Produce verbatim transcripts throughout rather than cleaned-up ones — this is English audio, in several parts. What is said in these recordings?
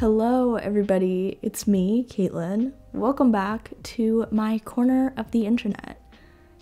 Hello everybody, it's me, Caitlin. Welcome back to my corner of the internet.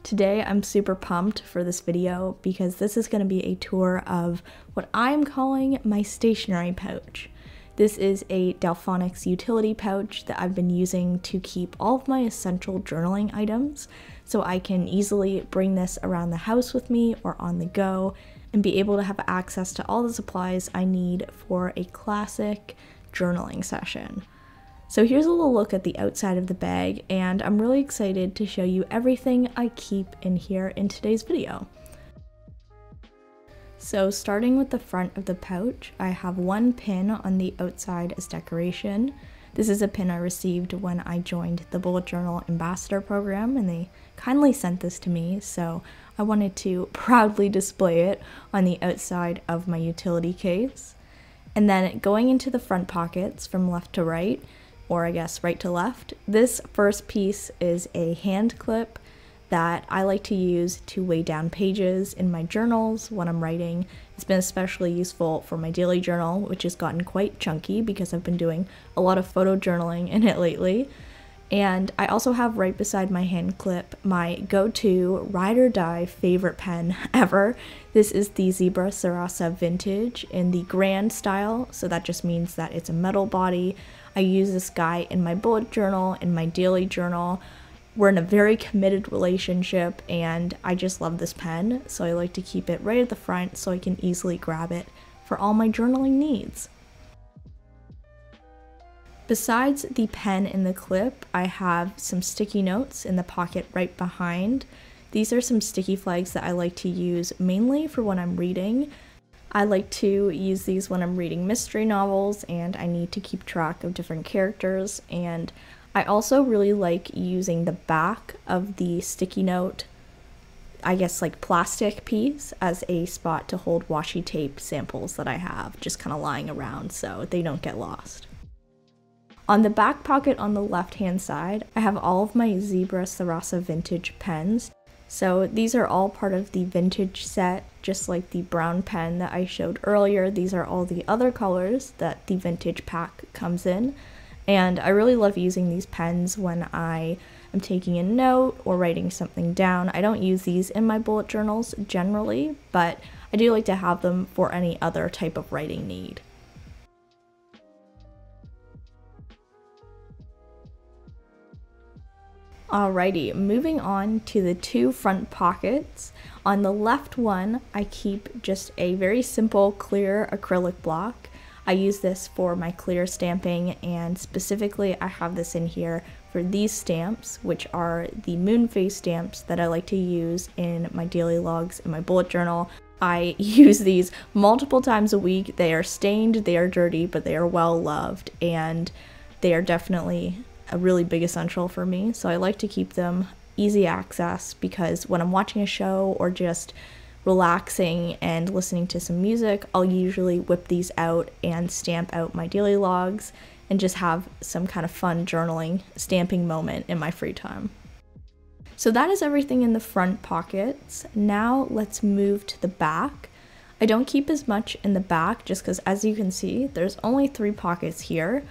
Today I'm super pumped for this video because this is going to be a tour of what I'm calling my stationery pouch. This is a Delfonics utility pouch that I've been using to keep all of my essential journaling items, so I can easily bring this around the house with me or on the go and be able to have access to all the supplies I need for a classic journaling session. So here's a little look at the outside of the bag, and I'm really excited to show you everything I keep in here in today's video. So starting with the front of the pouch, I have one pin on the outside as decoration. This is a pin I received when I joined the Bullet Journal Ambassador program, and they kindly sent this to me, so I wanted to proudly display it on the outside of my utility case. And then going into the front pockets from left to right, or I guess right to left, this first piece is a hand clip that I like to use to weigh down pages in my journals when I'm writing. It's been especially useful for my daily journal, which has gotten quite chunky because I've been doing a lot of photo journaling in it lately. And I also have right beside my hand clip my go-to ride or die favorite pen ever. This is the Zebra Sarasa Vintage in the Grand style, so that just means that it's a metal body. I use this guy in my bullet journal, in my daily journal. We're in a very committed relationship, and I just love this pen, so I like to keep it right at the front so I can easily grab it for all my journaling needs. Besides the pen and the clip, I have some sticky notes in the pocket right behind. These are some sticky flags that I like to use mainly for when I'm reading. I like to use these when I'm reading mystery novels and I need to keep track of different characters, and I also really like using the back of the sticky note, I guess like plastic piece, as a spot to hold washi tape samples that I have just kind of lying around so they don't get lost. On the back pocket on the left-hand side, I have all of my Zebra Sarasa Vintage pens. So these are all part of the vintage set, just like the brown pen that I showed earlier. These are all the other colors that the vintage pack comes in. And I really love using these pens when I am taking a note or writing something down. I don't use these in my bullet journals generally, but I do like to have them for any other type of writing need. Alrighty, moving on to the two front pockets. On the left one, I keep just a very simple clear acrylic block. I use this for my clear stamping, and specifically I have this in here for these stamps, which are the moon phase stamps that I like to use in my daily logs and my bullet journal. I use these multiple times a week. They are stained, they are dirty, but they are well loved, and they are definitely a really big essential for me, so I like to keep them easy access because when I'm watching a show or just relaxing and listening to some music, I'll usually whip these out and stamp out my daily logs and just have some kind of fun journaling stamping moment in my free time. So that is everything in the front pockets. Now let's move to the back. I don't keep as much in the back just because, as you can see, there's only three pockets here.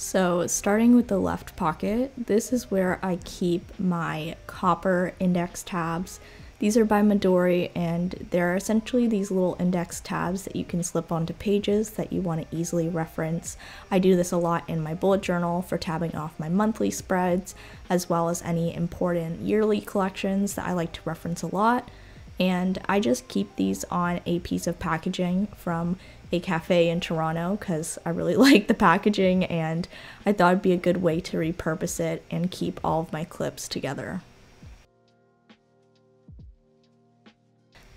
So starting with the left pocket, this is where I keep my copper index tabs. These are by Midori, and they're essentially these little index tabs that you can slip onto pages that you want to easily reference. I do this a lot in my bullet journal for tabbing off my monthly spreads, as well as any important yearly collections that I like to reference a lot. And I just keep these on a piece of packaging from a cafe in Toronto because I really like the packaging, and I thought it'd be a good way to repurpose it and keep all of my clips together.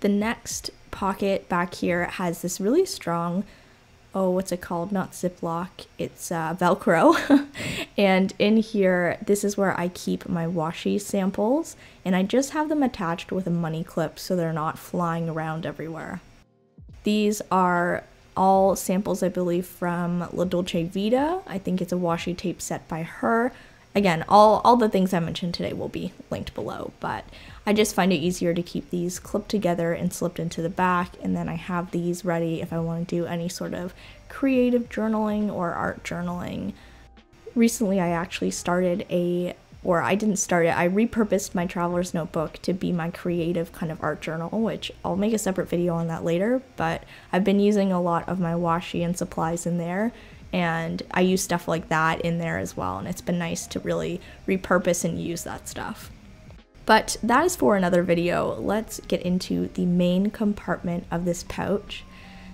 The next pocket back here has this really strong, oh, what's it called? Not Ziploc, it's uh, Velcro. And in here, this is where I keep my washi samples, and I just have them attached with a money clip so they're not flying around everywhere. These are all samples, I believe, from La Dolce Vita. I think it's a washi tape set by her. Again, all, all the things I mentioned today will be linked below, but I just find it easier to keep these clipped together and slipped into the back, and then I have these ready if I want to do any sort of creative journaling or art journaling. Recently, I actually started a, or I didn't start it, I repurposed my Traveler's Notebook to be my creative kind of art journal, which I'll make a separate video on that later, but I've been using a lot of my washi and supplies in there, and I use stuff like that in there as well, and it's been nice to really repurpose and use that stuff. But that is for another video. Let's get into the main compartment of this pouch.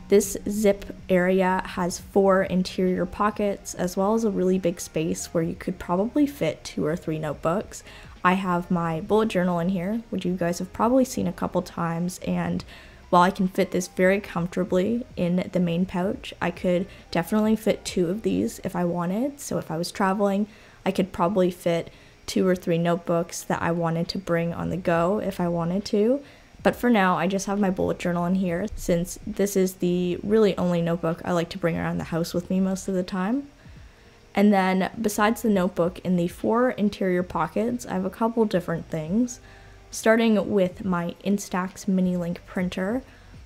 This zip area has four interior pockets, as well as a really big space where you could probably fit two or three notebooks. I have my bullet journal in here, which you guys have probably seen a couple times, and while I can fit this very comfortably in the main pouch, I could definitely fit two of these if I wanted. So if I was traveling, I could probably fit two or three notebooks that I wanted to bring on the go if I wanted to. But for now, I just have my bullet journal in here, since this is the really only notebook I like to bring around the house with me most of the time. And then besides the notebook, in the four interior pockets, I have a couple different things, starting with my Instax Mini Link printer.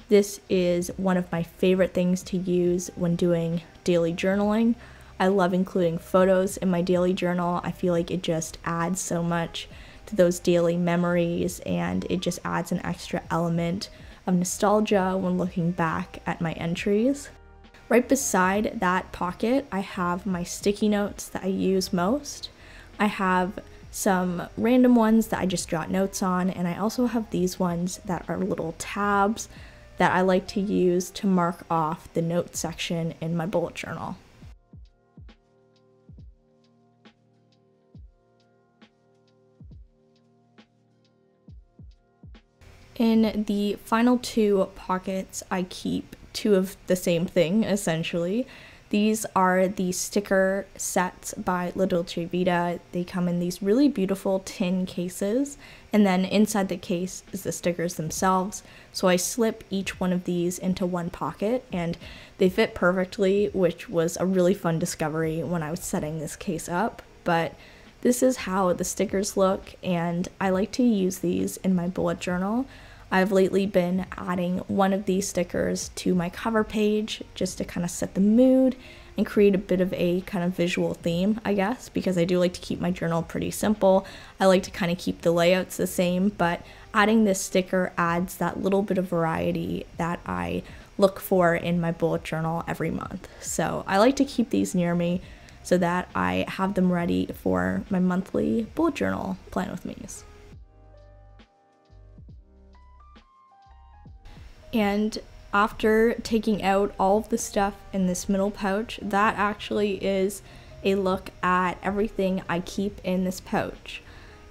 This is one of my favorite things to use when doing daily journaling. I love including photos in my daily journal. I feel like it just adds so much to those daily memories, and it just adds an extra element of nostalgia when looking back at my entries. Right beside that pocket, I have my sticky notes that I use most. I have some random ones that I just jot notes on, and I also have these ones that are little tabs that I like to use to mark off the notes section in my bullet journal. In the final two pockets, I keep two of the same thing, essentially. These are the sticker sets by La Dolce Vita. They come in these really beautiful tin cases, and then inside the case is the stickers themselves. So I slip each one of these into one pocket, and they fit perfectly, which was a really fun discovery when I was setting this case up. But this is how the stickers look, and I like to use these in my bullet journal. I've lately been adding one of these stickers to my cover page just to kind of set the mood and create a bit of a kind of visual theme, I guess, because I do like to keep my journal pretty simple. I like to kind of keep the layouts the same, but adding this sticker adds that little bit of variety that I look for in my bullet journal every month. So I like to keep these near me so that I have them ready for my monthly bullet journal plan with me's. And after taking out all of the stuff in this middle pouch, that actually is a look at everything I keep in this pouch.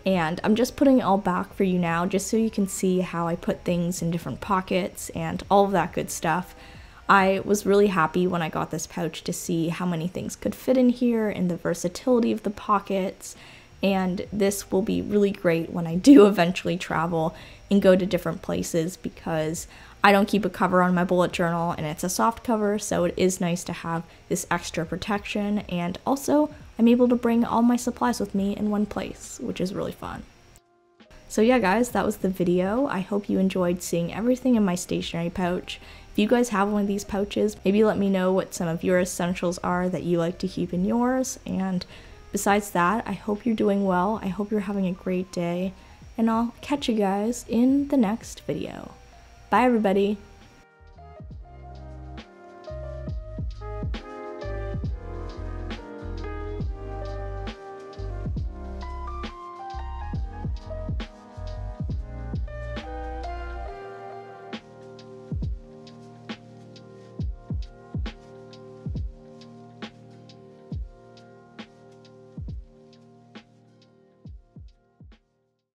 And I'm just putting it all back for you now, just so you can see how I put things in different pockets and all of that good stuff. I was really happy when I got this pouch to see how many things could fit in here and the versatility of the pockets. And this will be really great when I do eventually travel and go to different places, because I don't keep a cover on my bullet journal, and it's a soft cover, so it is nice to have this extra protection. And also, I'm able to bring all my supplies with me in one place, which is really fun. So yeah guys, that was the video. I hope you enjoyed seeing everything in my stationery pouch. If you guys have one of these pouches, maybe let me know what some of your essentials are that you like to keep in yours. And besides that, I hope you're doing well. I hope you're having a great day, and I'll catch you guys in the next video. Bye everybody!